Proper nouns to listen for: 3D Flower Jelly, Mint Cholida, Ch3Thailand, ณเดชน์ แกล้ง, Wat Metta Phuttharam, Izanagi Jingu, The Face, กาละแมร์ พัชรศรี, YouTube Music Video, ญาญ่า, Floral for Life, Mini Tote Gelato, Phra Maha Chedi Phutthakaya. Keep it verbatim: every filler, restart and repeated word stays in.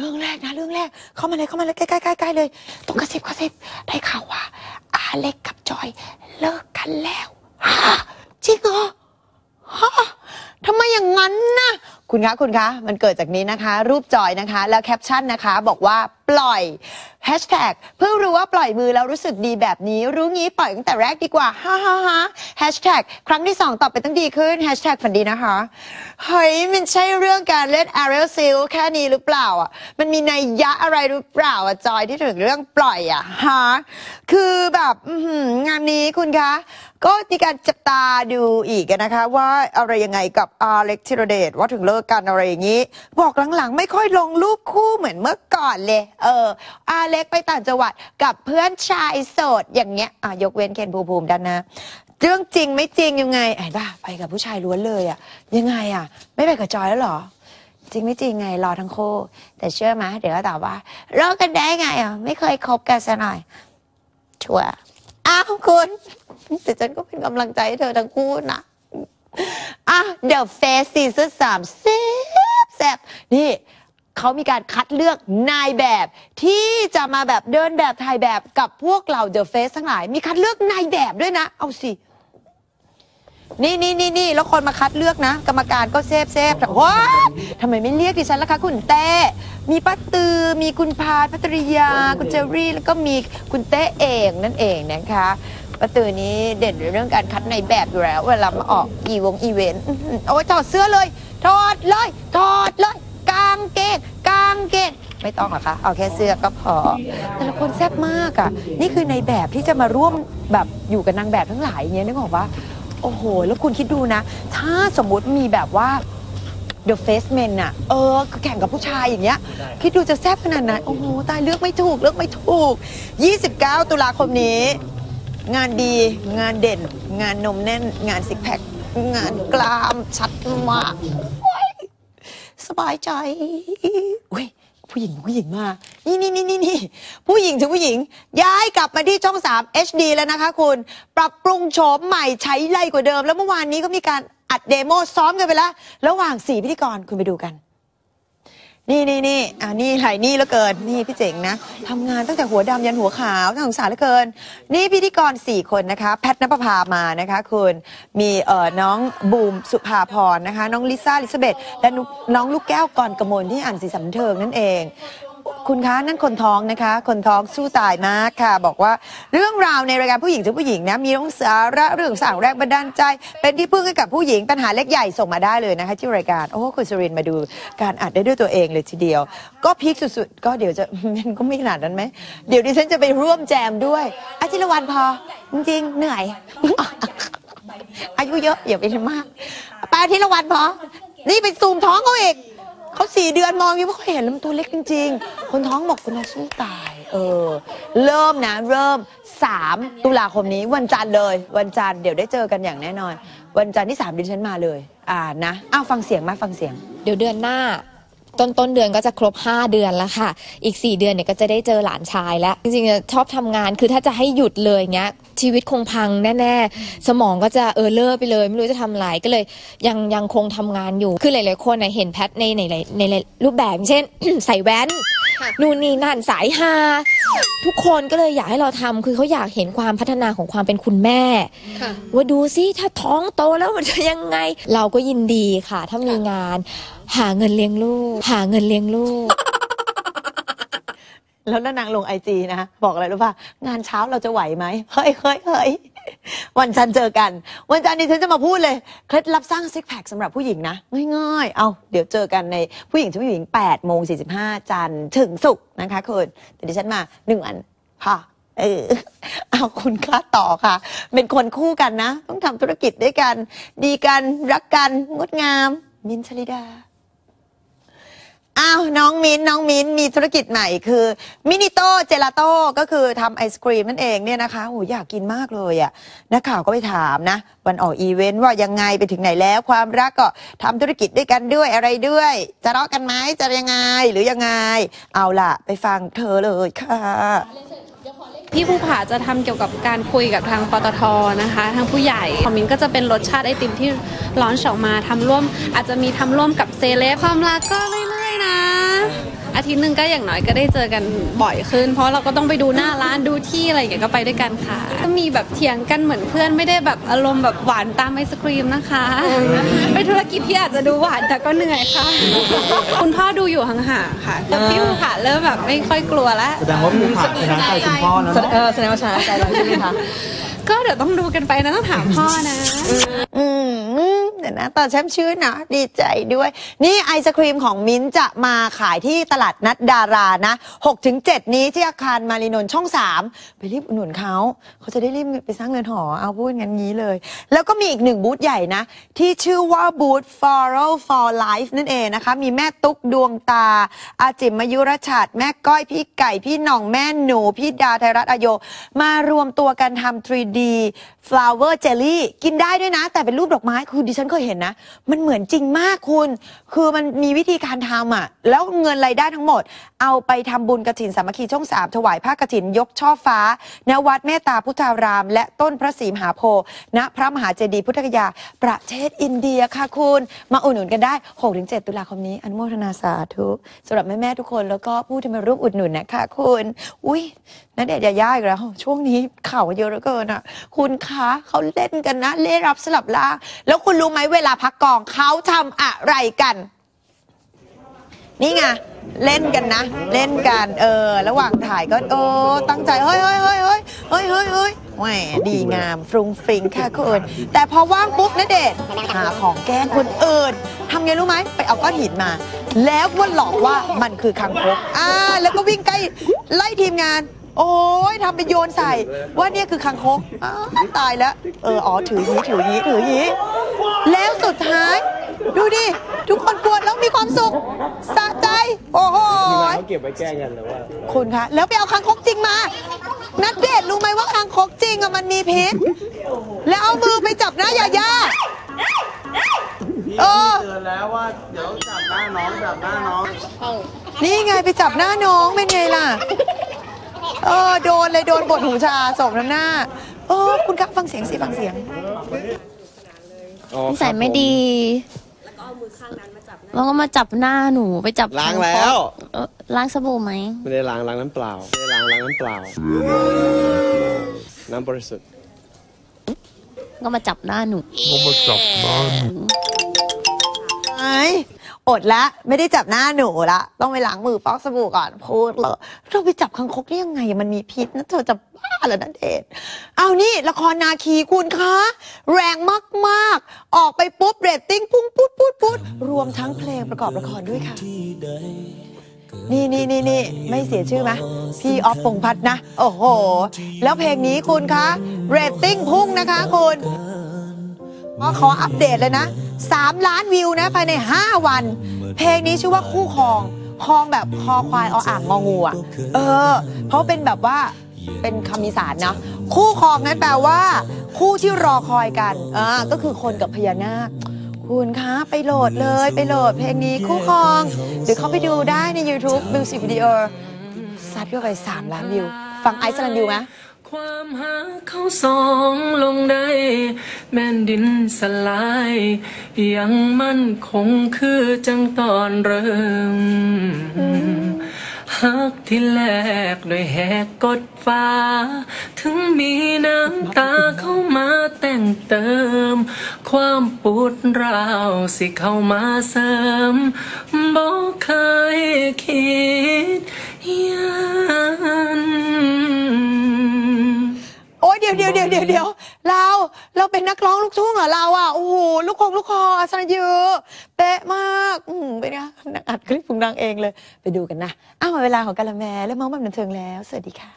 เรื่องแรกนะเรื่องแรกเข้ามาเลยเข้ามาเลยใกล้ๆๆเลยต้องกระซิบกระซิบได้ข่าวว่าอาเล็กกับจอยเลิกกันแล้วจริงเหรอฮะทำไมอย่างนั้นนะคุณคะคุณคะมันเกิดจากนี้นะคะรูปจอยนะคะแล้วแคปชั่นนะคะบอกว่าปล่อยแฮชแท็กเพิ่งรู้ว่าปล่อยมือแล้วรู้สึกดีแบบนี้รู้งี้ปล่อยตั้งแต่แรกดีกว่าฮ่าฮ่าฮ่าแฮชแท็กครั้งที่สองตอบไปตั้งดีขึ้นแฮชแท็กฝันดีนะคะเฮ้ยมันใช่เรื่องการเล่นแอเรลซิลแค่นี้หรือเปล่าอ่ะมันมีนัยยะอะไรหรือเปล่าอ่ะจอยที่ถึงเรื่องปล่อยอ่ะฮะคือแบบงานนี้คุณคะก็มีการจับตาดูอีกนะคะว่าอะไรยังไงกับอาเล็กธีรเดชว่าถึงเลิกกันอะไรอย่างนี้บอกหลังๆไม่ค่อยลงรูปคู่เหมือนเมื่อก่อนเลยเอออาเล็กไปต่างจังหวัดกับเพื่อนชายโสดอย่างเงี้ยอ่ะยกเว้นเคนภูมิภูมิดันนะเรื่องจริงไม่จริงยังไงเห็นป่ะไปกับผู้ชายล้วนเลยอ่ะยังไงอ่ะไม่ไปกับจอยแล้วหรอจริงไม่จริงไงรอทั้งคู่แต่เชื่อไหมเดี๋ยวก็ตอบว่าเลิกกันได้ไงอ่ะไม่เคยคบกันซะหน่อยชัวร์อ้าวคุณแต่ฉันก็เป็นกำลังใจให้เธอทั้งคู่นะอ่ะ The Face ซีซั่นสามแซ่บแซ่บนี่เขามีการคัดเลือกนายแบบที่จะมาแบบเดินแบบถ่ายแบบกับพวกเรา The Face ทั้งหลายมีคัดเลือกนายแบบด้วยนะเอาสินี่นี่นี่นี่แล้วคนมาคัดเลือกนะกรรมการก็เซฟเซฟแต่ว้าทำไมไม่เรียกดิฉันล่ะคะคุณเต้มีป้าตือมีคุณพาดพัตริยาคุณเจอรี่แล้วก็มีคุณเต้เองนั่นเองนะคะป้าตือนี้เด่นเรื่องการคัดนายแบบอยู่แล้วเวลามาออกอีวงอีเวนต์โอ้ยถอดเสื้อเลยถอดเลยถอดเลยกางเกงกางเกงไม่ต้องหรอกค่ะเอาแค่เสื้อก็พอแต่ละคนแซ่บมากอ่ะนี่คือในแบบที่จะมาร่วมแบบอยู่กับนางแบบทั้งหลายอย่างเงี้ยนึกออกปะโอ้โหแล้วคุณคิดดูนะถ้าสมมุติมีแบบว่า The Face Men น่ะเออแข่งกับผู้ชายอย่างเงี้ยคิดดูจะแซ่บขนาดไหนโอ้โหตายเลือกไม่ถูกเลือกไม่ถูกยี่สิบเก้าตุลาคมนี้งานดีงานเด่นงานนมแน่นงานซิกแพคงานกลามชัดมากสบายใจอุ้ยผู้หญิงผู้หญิงมานี่นี่นี่นี่ผู้หญิงถึงผู้หญิงย้ายกลับมาที่ช่องสาม เอช ดี แล้วนะคะคุณปรับปรุงโฉมใหม่ใช้ไล่กว่าเดิมแล้วเมื่อวานนี้ก็มีการอัดเดโมซ้อมกันไปแล้วระหว่างสี่พิธีกรคุณไปดูกันนี่นี่นี่อ่านี่ไหลนี่แล้วเกินนี่พี่เจ๋งนะทำงานตั้งแต่หัวดำยันหัวขาวน่าสงสารเหลือเกินนี่พิธีกรสี่คนนะคะแพทณปภามานะคะคุณมีเอ่อน้องบูมสุภาพรนะคะน้องลิซ่าลิซาเบธและน้องลูกแก้วกรกมลที่อ่านสีสันบันเทิงนั่นเองคุณคะนั่นคนท้องนะคะคนท้องสู้ตายมากค่ะบอกว่าเรื่องราวในรายการผู้หญิงถึงผู้หญิงนะมีทั้งสาระเรื่องสร้างแรงบันดาลใจเป็นที่พึ่งให้กับผู้หญิงปัญหาเล็กใหญ่ส่งมาได้เลยนะคะที่รายการโอ้คุณสุรินทร์มาดูการอัดได้ด้วยตัวเองเลยทีเดียวก็พีคสุดๆก็เดี๋ยวจะมันก็ไม่ขนาดนั้นไหมเดี๋ยวดิฉันจะไปร่วมแจมด้วยอาทิตย์ละวันพอจริงๆเหนื่อยอายุเยอะอย่าไปทำมากไปอาทิตย์ละวันพอนี่ไปซูมท้องเขาเองเขาสี่เดือนมองอยู่ว่าเขาเห็นลำตัวเล็กจริงๆคนท้องบอกคุณน้องสู้ตายเออเริ่มนะเริ่มสามตุลาคมนี้วันจันทร์เลยวันจันทร์เดี๋ยวได้เจอกันอย่างแน่นอนวันจันทร์ที่สามดิฉันมาเลยอ่านะอ้าวฟังเสียงมาฟังเสียงเดี๋ยวเดือนหน้าต้นต้นเดือนก็จะครบห้าเดือนแล้วค่ะอีกสี่เดือนเนี่ยก็จะได้เจอหลานชายแล้วจริงๆชอบทำงานคือถ้าจะให้หยุดเลยเงี้ยชีวิตคงพังแน่ๆสมองก็จะเออเล่อไปเลยไม่รู้จะทำอะไรก็เลยยังยังคงทำงานอยู่คือหลายๆคนนะเห็นแพทในในในรูปแบบเช่น ใส่แว่น นู่นนี่นั่นสายฮา ทุกคนก็เลยอยากให้เราทำคือเขาอยากเห็นความพัฒนาของความเป็นคุณแม่ ว่าดูซิถ้าท้องโตแล้วมันจะยังไงเราก็ยินดีค่ะถ้ามีงานหาเงินเลี้ยงลูกหาเงินเลี้ยงลูกแล้วนางลงไอจีนะบอกอะไรรู้ป่ะงานเช้าเราจะไหวไหมเฮ้ยเฮ้ยเฮ้ยวันจันทร์เจอกันวันจันทร์นี้ฉันจะมาพูดเลยเคล็ดลับสร้างซิกแพคสำหรับผู้หญิงนะง่ายๆเอาเดี๋ยวเจอกันในผู้หญิงถึงผู้หญิงแปดโมงสี่สิบห้าจันทร์ถึงศุกร์นะคะคุณแต่ดิฉันมาหนึ่งวันค่ะเออเอาคุณค่าต่อค่ะเป็นคนคู่กันนะต้องทำธุรกิจด้วยกันดีกันรักกันงดงามมินท์ ชลิดาอ้าวน้องมิ้นน้องมิ้นมีธุรกิจใหม่คือมินิโต้เจลาโต้ก็คือทำไอศกรีมนั่นเองเนี่ยนะคะโอ้อยากกินมากเลยอ่ะนักข่าวก็ไปถามนะวันออกอีเวนต์ว่ายังไงไปถึงไหนแล้วความรักก็ทำธุรกิจด้วยกันด้วยอะไรด้วยจะทะเลาะกันไหมจะยังไงหรือยังไงเอาล่ะไปฟังเธอเลยค่ะพี่ภูผาจะทำเกี่ยวกับการคุยกับทางปตท.นะคะทางผู้ใหญ่ของมิ้นก็จะเป็นรสชาติไอติมที่ร้อนออกมาทำร่วมอาจจะมีทำร่วมกับเซเลบความรักก็เรื่อยๆนะไอ อาทิตย์นึงก็อย่างน้อยก็ได้เจอกันบ่อยขึ้นเพราะเราก็ต้องไปดูหน้าร้านดูที่อะไรอย่างเงี้ยก็ไปด้วยกันค่ะก็มีแบบเถียงกันเหมือนเพื่อนไม่ได้แบบอารมณ์แบบหวานตามไอศครีมนะคะเป็นธุรกิจที่อาจจะดูหวานแต่ก็เหนื่อยค่ะคุณพ่อดูอยู่ห่างๆค่ะแล้วพิ้วค่ะเริ่มแบบไม่ค่อยกลัวแล้วแสดงว่าคุณผ่านชนะใจคุณพ่อแล้วเออแสดงว่าชนะใจเราใช่ไหมคะก็เดี๋ยวต้องดูกันไปนะต้องถามพ่อนะอืมเดี๋ยวนะตอนแช่มชื่นนะดีใจด้วยนี่ไอศครีมของมิ้นจะมาขายที่ตลาดนัดดารานะหกถึงเจ็ดนี้ที่อาคารมารีนนท์ช่องสามไปรีบอุดหนุนเขาเขาจะได้รีบไปสร้างเรือนหอเอาพูดงั้นงี้เลยแล้วก็มีอีกหนึ่งบูธใหญ่นะที่ชื่อว่าบูธ Floral for Life นั่นเองนะคะมีแม่ตุ๊กดวงตาอาจิมมยุรชาติแม่ก้อยพี่ไก่พี่หน่องแม่หนูพี่ดาไทยรัฐอโยมารวมตัวกันทำ ทรี ดี Flower Jelly กินได้ด้วยนะแต่เป็นรูปดอกไม้คือดิฉันเคยเห็นนะมันเหมือนจริงมากคุณคือมันมีวิธีการทำอ่ะแล้วเงินรายได้ทั้งหมดเอาไปทำบุญกฐินสามัคคีช่องสามถวายผ้ากฐินยกช่อฟ้าณวัดเมตตาพุทธารามและต้นพระศรีมหาโพธิ์ณพระมหาเจดีย์พุทธคยาประเทศอินเดียค่ะคุณมาอุดหนุนกันได้ หกถึงเจ็ด ตุลาคมนี้อนุโมทนาสาธุสำหรับแม่ๆทุกคนแล้วก็ผู้ที่มาร่วมอุดหนุนนะคะคุณอุ้ยณเดชน์ยายาอีกแล้วช่วงนี้ข่าวเยอะเหลือเกินอ่ะคุณคะเขาเล่นกันนะเล่รับสลับล่างแล้วคุณรู้ไหมเวลาพักกองเขาทำอะไรกันนี่ไงเล่นกันนะเล่นกันเออระหว่างถ่ายก็โอ้ตั้งใจเฮ้ยเฮ้ยเฮ้ยเฮ้ยเฮ้ยเฮ้ยเฮ้ยแหมดีงามฟรุ้งฟริ้งค่ะคุณแต่พอว่างปุ๊บณเดชน์หาของแกล้งคนอื่นทำไงรู้ไหมไปเอาก้อนหินมาแล้วว่าหลอกว่ามันคือคางคกอ่าแล้วก็วิ่งใกล้ไล่ทีมงานโอ้ยทำไปโยนใส่ว่าเนี่ยคือคางคกตายแล้วเอออ๋อถือยี้ถือยี้ถือยี้แล้วสุดท้ายดูดิทุกคนกวนแล้วมีความสุขสะใจโอ้โหเขาเก็บไว้แก้เงินหรือว่าคุณคะแล้วไปเอาคางคกจริงมาณเดชน์รู้ไหมว่าคางคกจริงอะมันมีพิษแล้วเอามือไปจับหน้ายายาเออเตือนแล้วว่าเดี๋ยวจับหน้าน้องจับหน้าน้องนี่ไงไปจับหน้าน้องเป็นไงล่ะเออโดนเลยโดนบทหูชาสมน้ำหน้าเออคุณครับฟังเสียงสิฟังเสียงนิสัยไม่ดีแล้วก็เอามือข้างนั้นมาจับแล้วก็มาจับหน้าหนูไปจับล้างแล้วล้างสบู่ไหมไม่ได้ล้างล้างน้ำเปล่าไม่ได้ล้างล้างน้ำเปล่าน้ำบริสุทธิ์ก็มาจับหน้าหนูก็มาจับหน้าหนูไอ้อดละไม่ได้จับหน้าหนูละต้องไปล้างมือฟอกสบู่ก่อนพูดเลยเราไปจับคางคกได้ยังไงมันมีพิษนะเธอจะบ้าเหรอณเดชน์เอานี่ละครนาคีคุณคะแรงมากๆออกไปปุ๊บเรตติ้งพุ่งปุ๊ดปุ๊ดปุ๊ดรวมทั้งเพลงประกอบละครด้วยค่ะนี่นี่นี่นี่ไม่เสียชื่อไหมพี่ออฟพงษ์พัฒน์นะโอ้โหแล้วเพลงนี้คุณคะเรตติ้งพุ่งนะคะคุณขออัปเดตเลยนะสามล้านวิวนะภายในห้าวันเพลงนี้ชื่อว่าคู่ครองครองแบบคอควายออ่างงองูอ่ะเออเพราะเป็นแบบว่าเป็นคำอีสานเนาะคู่ครองนั้นแปลว่าคู่ที่รอคอยกันอ่าก็คือคนกับพญานาคคุณคะไปโหลดเลยไปโหลดเพลงนี้คู่ครองเดี๋ยวเข้าไปดูได้ใน YouTube Music Video ซัดเข้าไปสามล้านวิวฟังไอซ์แลนด์ดูไหมความหาเขาสองลงได้แม่นดินสลายยังมั่นคงคือจังตอนเริ่มหักที่แลกด้วยแหกกดฟ้าถึงมีน้ำตาเข้ามาแต่งเติมความปวดร้าวสิเข้ามาเสริมบ่เคยคิดยันโอ้ยเดี๋ยวเดี๋ยวเดี๋ยวเดี๋ยวเดี๋ยวเราเราเป็นนักร้องลูกทุ่งเหรอเราอ่ะโอ้โหลูกคงลูกคออัศนัยยือเป๊ะมากอืมเป็นไงนักอัดคลิปของนางเองเลยไปดูกันนะอ้าวเวลาของกาละแมและเมาส์มันบันเทิงแล้วสวัสดีค่ะ